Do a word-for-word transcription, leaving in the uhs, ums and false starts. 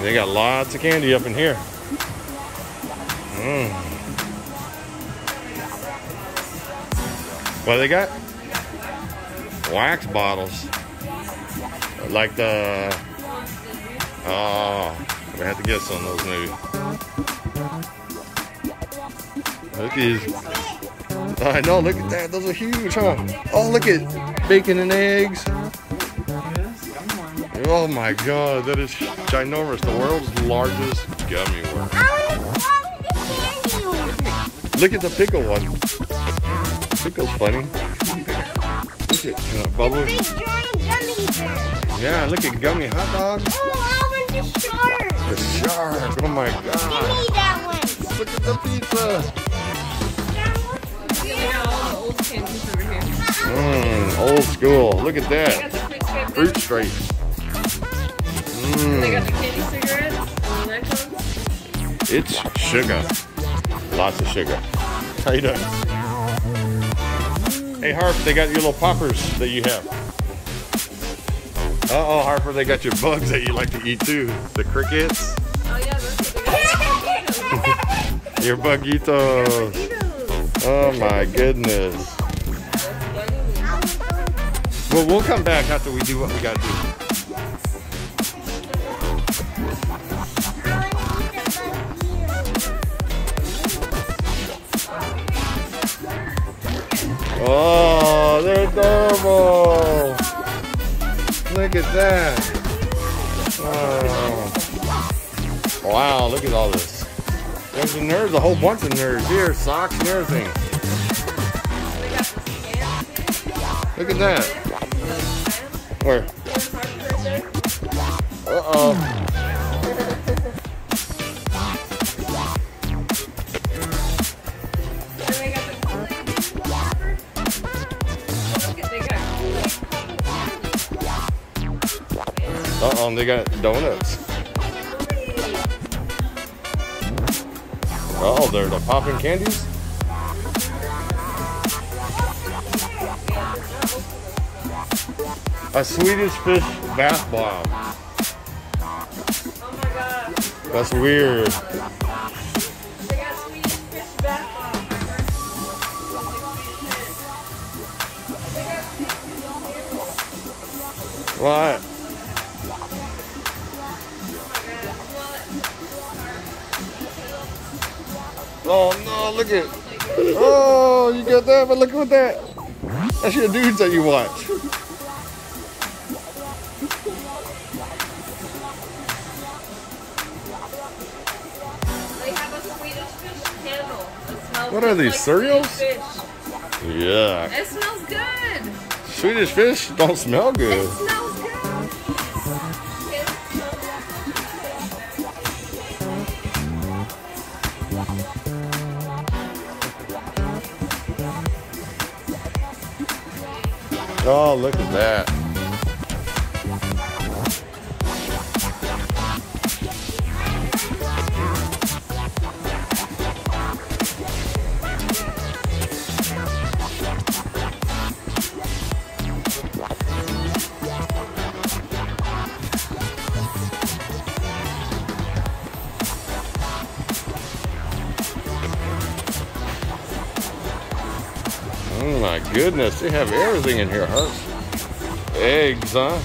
They got lots of candy up in here. Mm. What do they got? Wax bottles. Like the... Oh, I'm gonna have to get some of those maybe. Look at these. I know, look at that. Those are huge, huh? Oh, look at bacon and eggs. Oh my God, that is ginormous. The world's largest gummy worm. Look at the pickle one. Pickle's funny. Look at uh, bubbles. Yeah, look at gummy hot dogs. Oh, I want the shark. The shark. Oh my God. Give me that one. Look at the pizza. Yeah, all the old candies over here. Mmm, old school. Look at that. Fruit straight. Mm. They got the candy cigarettes and the next ones. It's sugar. Lots of sugar. How you doing? Hey Harp, they got your little poppers that you have. Uh-oh, Harper, they got your bugs that you like to eat too. The crickets. Oh yeah, those are your bugitos. Oh my goodness. Well, we'll come back after we do what we gotta do. Oh, they're adorable. Look at that. Oh. Wow, look at all this. There's a nerds, a whole bunch of nerds here, socks and everything. Look at that. Where? Uh-oh. Uh-oh, and they got donuts. Oh, they're the popping candies? A Swedish fish bath bomb. Oh my God. That's weird. They got Swedish fish bath bomb. What? Oh no, look at it. Oh, you got that, but look at that. That's your dudes that you watch. They have a Swedish fish candle. What are these, like cereals? Yeah. It smells good. Swedish fish don't smell good. It smells good. Oh, look at that. Oh my goodness, they have everything in here, huh? Eggs, huh?